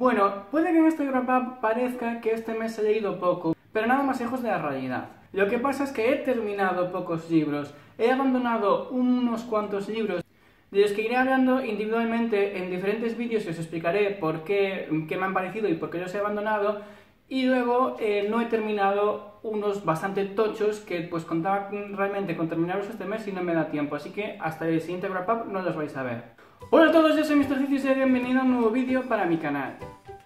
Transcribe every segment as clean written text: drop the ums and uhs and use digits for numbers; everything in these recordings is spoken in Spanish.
Bueno, puede que en este wrap-up parezca que este mes he leído poco, pero nada más lejos de la realidad. Lo que pasa es que he terminado pocos libros, he abandonado unos cuantos libros, de los que iré hablando individualmente en diferentes vídeos y os explicaré por qué, qué me han parecido y por qué los he abandonado, y luego no he terminado unos bastante tochos que pues contaba realmente con terminarlos este mes y no me da tiempo, así que hasta el siguiente wrap-up no los vais a ver. Hola a todos, yo soy Mr. Cid y os doy bienvenido a un nuevo vídeo para mi canal.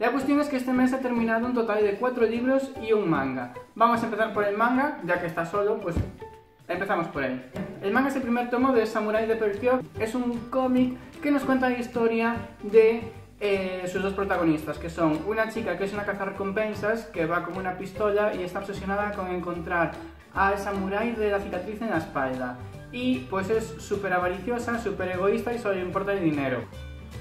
La cuestión es que este mes he terminado un total de 4 libros y un manga. Vamos a empezar por el manga, ya que está solo, pues empezamos por él. El manga es el primer tomo de Samurai de Perfecto. Es un cómic que nos cuenta la historia de sus dos protagonistas, que son una chica que es una cazarrecompensas, que va con una pistola y está obsesionada con encontrar al samurái de la cicatriz en la espalda. Y pues es súper avariciosa, súper egoísta y solo le importa el dinero.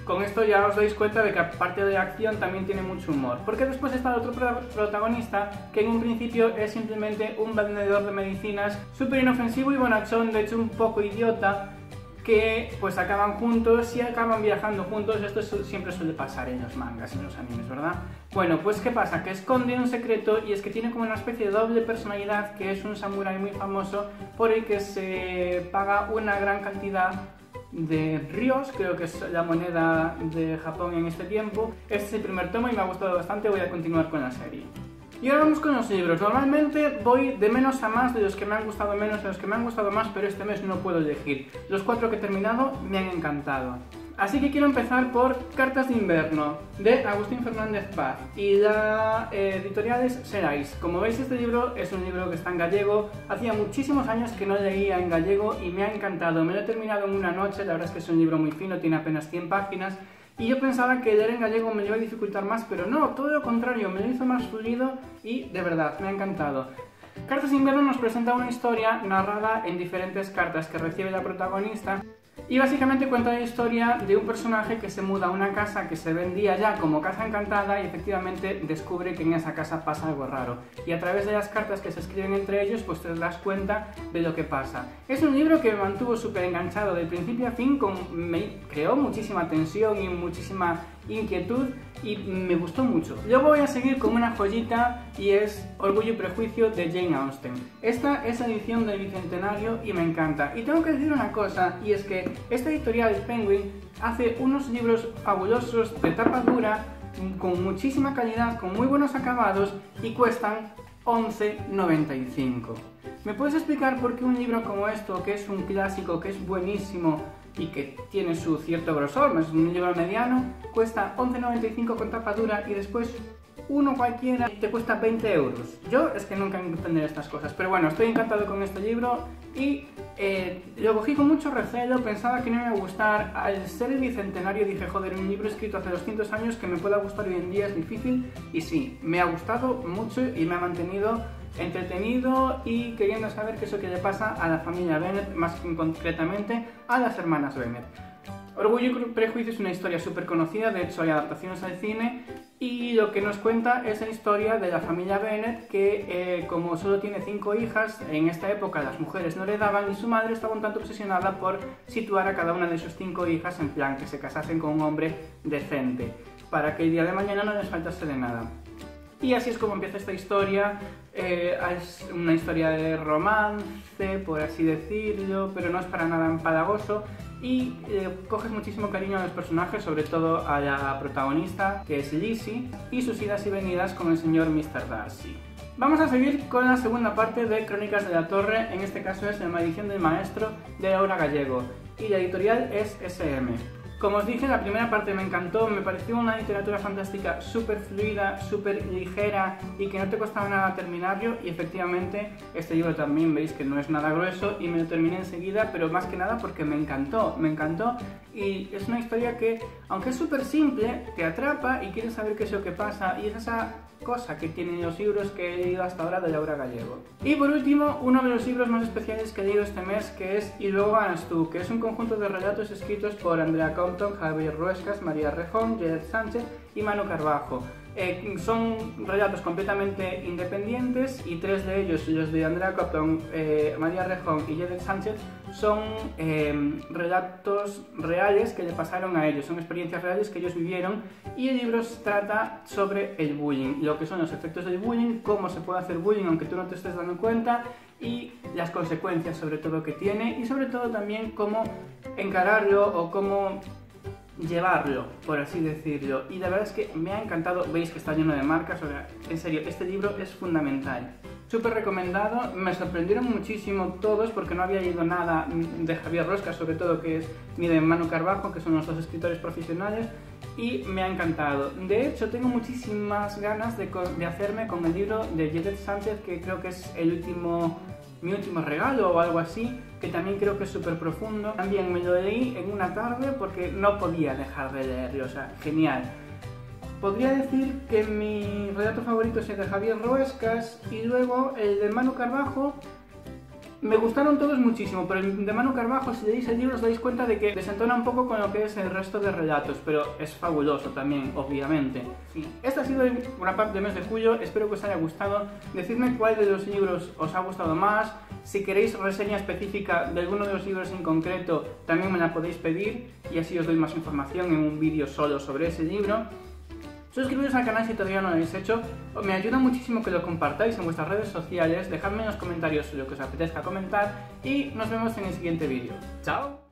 Con esto ya os dais cuenta de que aparte de la acción también tiene mucho humor. Porque después está el otro protagonista, que en un principio es simplemente un vendedor de medicinas súper inofensivo y bonachón, de hecho un poco idiota, que pues acaban juntos y acaban viajando juntos. Esto siempre suele pasar en los mangas y en los animes, ¿verdad? Bueno, pues ¿qué pasa? Que esconde un secreto y es que tiene como una especie de doble personalidad, que es un samurái muy famoso por el que se paga una gran cantidad de ríos, creo que es la moneda de Japón en este tiempo. Este es el primer tomo y me ha gustado bastante, voy a continuar con la serie. Y ahora vamos con los libros. Normalmente voy de menos a más, de los que me han gustado menos a los que me han gustado más, pero este mes no puedo elegir. Los 4 que he terminado me han encantado. Así que quiero empezar por Cartas de Invierno, de Agustín Fernández Paz, y la editorial es Xerais. Como veis, este libro es un libro que está en gallego. Hacía muchísimos años que no leía en gallego y me ha encantado. Me lo he terminado en una noche, la verdad es que es un libro muy fino, tiene apenas 100 páginas, y yo pensaba que leer en gallego me iba a dificultar más, pero no, todo lo contrario, me lo hizo más fluido y de verdad, me ha encantado. Cartas de Invierno nos presenta una historia narrada en diferentes cartas que recibe la protagonista. Y básicamente cuenta la historia de un personaje que se muda a una casa que se vendía ya como casa encantada y efectivamente descubre que en esa casa pasa algo raro. Y a través de las cartas que se escriben entre ellos, pues te das cuenta de lo que pasa. Es un libro que me mantuvo súper enganchado de principio a fin, me creó muchísima tensión y muchísima inquietud y me gustó mucho. Luego voy a seguir con una joyita y es Orgullo y Prejuicio de Jane Austen. Esta es la edición del Bicentenario y me encanta. Y tengo que decir una cosa, y es que esta editorial Penguin hace unos libros fabulosos de tapa dura, con muchísima calidad, con muy buenos acabados y cuestan 11,95. ¿Me puedes explicar por qué un libro como esto, que es un clásico, que es buenísimo y que tiene su cierto grosor, es un libro mediano, cuesta 11,95 con tapa dura y después uno cualquiera te cuesta 20 euros? Yo es que nunca entenderé estas cosas, pero bueno, estoy encantado con este libro y lo cogí con mucho recelo, pensaba que no me iba a gustar. Al ser el Bicentenario dije, joder, un libro escrito hace 200 años que me pueda gustar hoy en día es difícil, y sí, me ha gustado mucho y me ha mantenido entretenido y queriendo saber qué es lo que le pasa a la familia Bennett, más concretamente a las hermanas Bennett. Orgullo y Prejuicio es una historia súper conocida, de hecho hay adaptaciones al cine, y lo que nos cuenta es la historia de la familia Bennett que como solo tiene 5 hijas, en esta época las mujeres no heredaban y su madre estaba un tanto obsesionada por situar a cada una de sus 5 hijas en plan que se casasen con un hombre decente, para que el día de mañana no les faltase de nada. Y así es como empieza esta historia. Es una historia de romance, por así decirlo, pero no es para nada empalagoso y coges muchísimo cariño a los personajes, sobre todo a la protagonista, que es Lizzie, y sus idas y venidas con el señor Mr. Darcy. Vamos a seguir con la segunda parte de Crónicas de la Torre, en este caso es La maldición del maestro, de Laura Gallego, y la editorial es SM. Como os dije, la primera parte me encantó, me pareció una literatura fantástica súper fluida, súper ligera y que no te costaba nada terminarlo, y efectivamente este libro también veis que no es nada grueso y me lo terminé enseguida, pero más que nada porque me encantó, y es una historia que, aunque es súper simple, te atrapa y quieres saber qué es lo que pasa, y es esa cosa que tienen los libros que he leído hasta ahora de Laura Gallego. Y por último, uno de los libros más especiales que he leído este mes, que es Y luego ganas tú, que es un conjunto de relatos escritos por Andrea Compton, Javier Ruescas, María Rejón, Jedet Sánchez y Manu Carbajo. Son relatos completamente independientes y tres de ellos, los de Andrea Compton, María Rejón y Jedet Sánchez, son relatos reales que le pasaron a ellos, son experiencias reales que ellos vivieron, y el libro trata sobre el bullying, lo que son los efectos del bullying, cómo se puede hacer bullying aunque tú no te estés dando cuenta, y las consecuencias sobre todo que tiene, y sobre todo también cómo encararlo o cómo llevarlo, por así decirlo. Y la verdad es que me ha encantado. Veis que está lleno de marcas, o sea, en serio, este libro es fundamental, súper recomendado. Me sorprendieron muchísimo todos porque no había leído nada de Javier Ruescas, sobre todo, que es ni de Manu Carbajo, que son los dos escritores profesionales, y me ha encantado. De hecho, tengo muchísimas ganas de hacerme con el libro de Jedet Sánchez, que creo que es mi último regalo o algo así, que también creo que es súper profundo. También me lo leí en una tarde porque no podía dejar de leerlo, o sea, genial. Podría decir que mi relato favorito es el de Javier Ruescas, y luego el de Manu Carbajo. Me gustaron todos muchísimo, pero el de Manu Carbajo, si leéis el libro os dais cuenta de que desentona un poco con lo que es el resto de relatos, pero es fabuloso también, obviamente. Sí. Esta ha sido el wrap up de mes de julio, espero que os haya gustado. Decidme cuál de los libros os ha gustado más, si queréis reseña específica de alguno de los libros en concreto también me la podéis pedir, y así os doy más información en un vídeo solo sobre ese libro. Suscribiros al canal si todavía no lo habéis hecho, me ayuda muchísimo que lo compartáis en vuestras redes sociales, dejadme en los comentarios lo que os apetezca comentar, y nos vemos en el siguiente vídeo. ¡Chao!